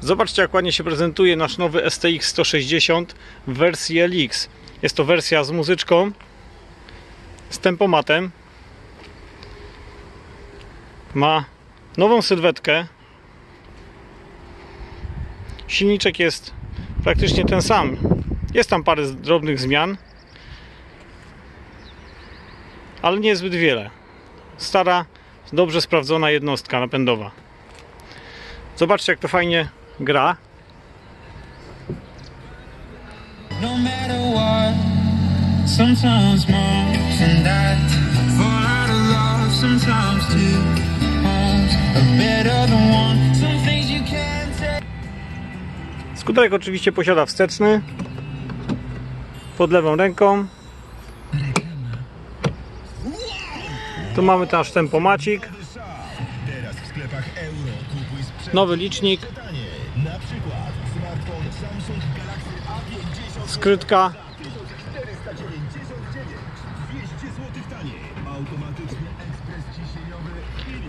Zobaczcie, jak ładnie się prezentuje nasz nowy STX160 w wersji LX. Jest to wersja z muzyczką, z tempomatem. Ma nową sylwetkę. Silniczek jest praktycznie ten sam. Jest tam parę drobnych zmian, ale nie zbyt wiele. Stara, dobrze sprawdzona jednostka napędowa. Zobaczcie, jak to fajnie gra. Skuterek oczywiście posiada wsteczny pod lewą ręką. Tu mamy nasz tempomacik. Nowy licznik. Skrytka.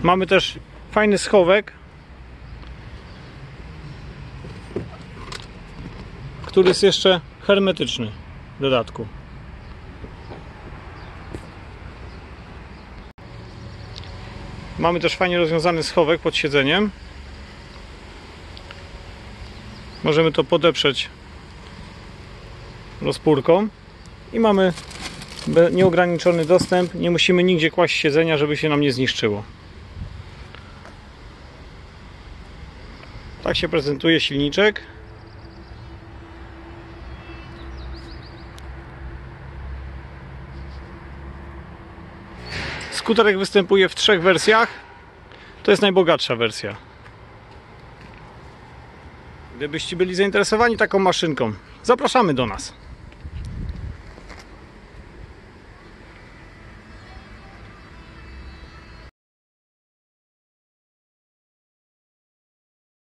Mamy też fajny schowek, który jest jeszcze hermetyczny w dodatku. Mamy też fajnie rozwiązany schowek pod siedzeniem. Możemy to podeprzeć rozpórką i mamy nieograniczony dostęp. Nie musimy nigdzie kłaść siedzenia, żeby się nam nie zniszczyło. Tak się prezentuje silniczek. Skuterek występuje w 3 wersjach. To jest najbogatsza wersja. Gdybyście byli zainteresowani taką maszynką, zapraszamy do nas.